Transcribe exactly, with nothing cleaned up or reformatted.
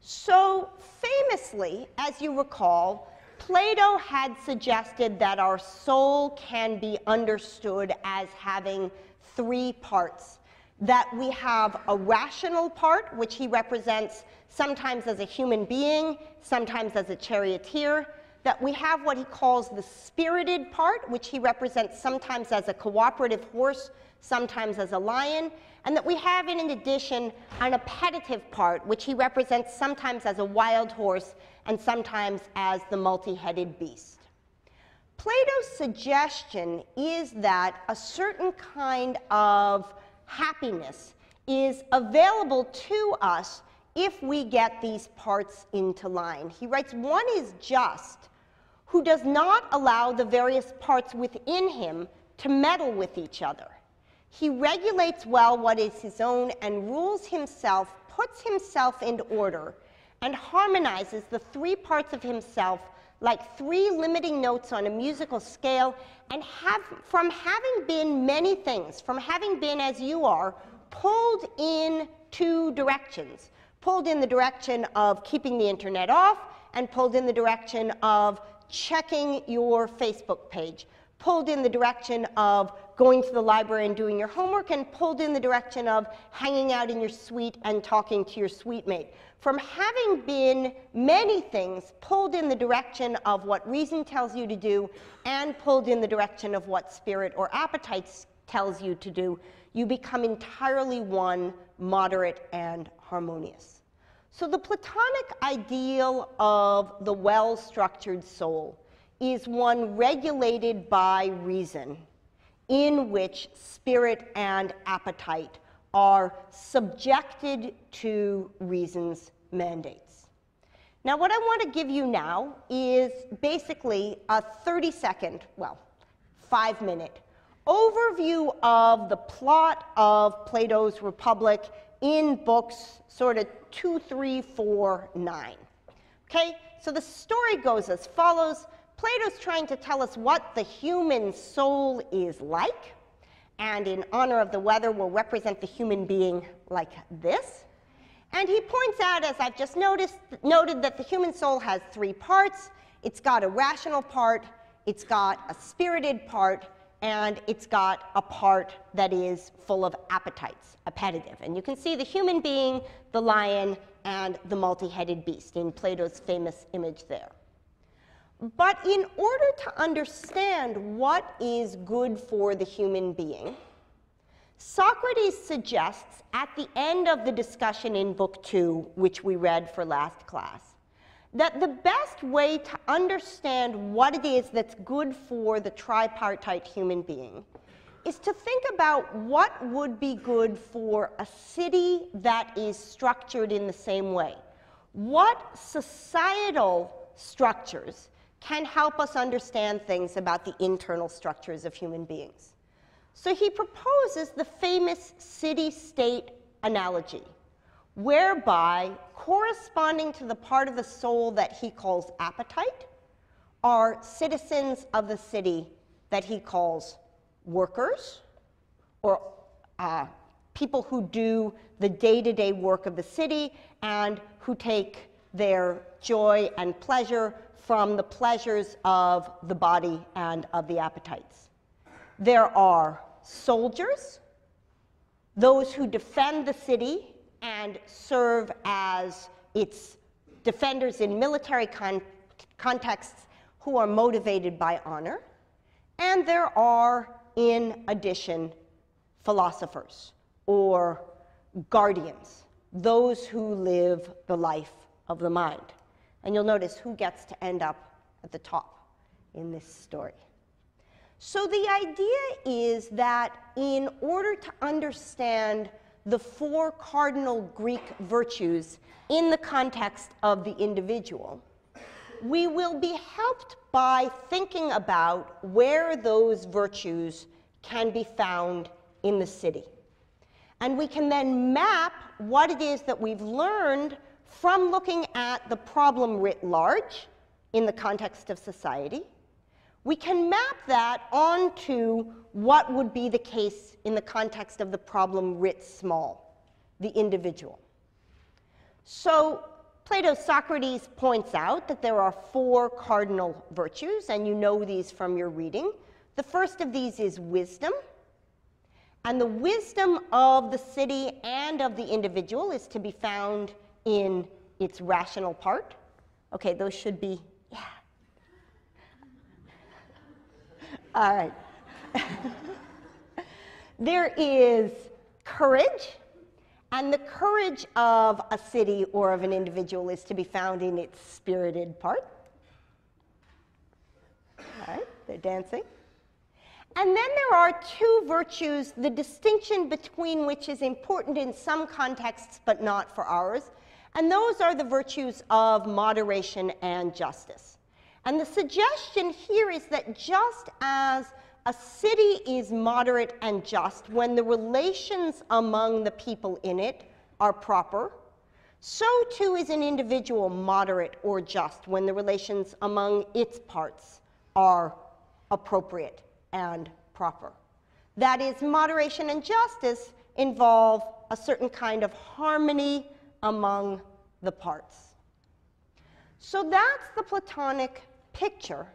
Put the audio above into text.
So famously, as you recall, Plato had suggested that our soul can be understood as having three parts, that we have a rational part, which he represents sometimes as a human being, sometimes as a charioteer, that we have what he calls the spirited part, which he represents sometimes as a cooperative horse, sometimes as a lion, and that we have, in addition, an appetitive part, which he represents sometimes as a wild horse and sometimes as the multi-headed beast. Plato's suggestion is that a certain kind of happiness is available to us if we get these parts into line. He writes, one is just, who does not allow the various parts within him to meddle with each other. He regulates well what is his own and rules himself, puts himself in order, and harmonizes the three parts of himself like three limiting notes on a musical scale, and have, from having been many things, from having been, as you are, pulled in two directions, pulled in the direction of keeping the internet off, and pulled in the direction of checking your Facebook page, pulled in the direction of going to the library and doing your homework, and pulled in the direction of hanging out in your suite and talking to your suite mate. From having been many things pulled in the direction of what reason tells you to do and pulled in the direction of what spirit or appetite tells you to do, you become entirely one, moderate and harmonious. So the Platonic ideal of the well-structured soul is one regulated by reason, in which spirit and appetite are subjected to reason's mandates. Now, what I want to give you now is basically a thirty-second, well, five-minute overview of the plot of Plato's Republic in books sort of two, three, four, nine. Okay, so the story goes as follows. Plato's trying to tell us what the human soul is like, and in honor of the weather, we'll represent the human being like this. And he points out, as I've just noticed, noted, that the human soul has three parts. It's got a rational part, it's got a spirited part, and it's got a part that is full of appetites, appetitive. And you can see the human being, the lion, and the multi-headed beast in Plato's famous image there. But in order to understand what is good for the human being, Socrates suggests at the end of the discussion in book two, which we read for last class, that the best way to understand what it is that's good for the tripartite human being is to think about what would be good for a city that is structured in the same way. What societal structures can help us understand things about the internal structures of human beings? So he proposes the famous city-state analogy, whereby corresponding to the part of the soul that he calls appetite are citizens of the city that he calls workers, or uh, people who do the day-to-day work of the city and who take their joy and pleasure from the pleasures of the body and of the appetites. There are soldiers, those who defend the city and serve as its defenders in military con contexts, who are motivated by honor. And there are, in addition, philosophers or guardians, those who live the life of the mind. And you'll notice who gets to end up at the top in this story. So the idea is that in order to understand the four cardinal Greek virtues in the context of the individual, we will be helped by thinking about where those virtues can be found in the city. And we can then map what it is that we've learned from looking at the problem writ large in the context of society. We can map that onto what would be the case in the context of the problem writ small, the individual. So Plato's Socrates points out that there are four cardinal virtues, and you know these from your reading. The first of these is wisdom. And the wisdom of the city and of the individual is to be found in its rational part. Okay, those should be, yeah. All right. There is courage, and the courage of a city or of an individual is to be found in its spirited part. All right, they're dancing. And then there are two virtues, the distinction between which is important in some contexts but not for ours, and those are the virtues of moderation and justice. And the suggestion here is that just as a city is moderate and just when the relations among the people in it are proper, so too is an individual moderate or just when the relations among its parts are appropriate and proper. That is, moderation and justice involve a certain kind of harmony among the parts. So that's the Platonic picture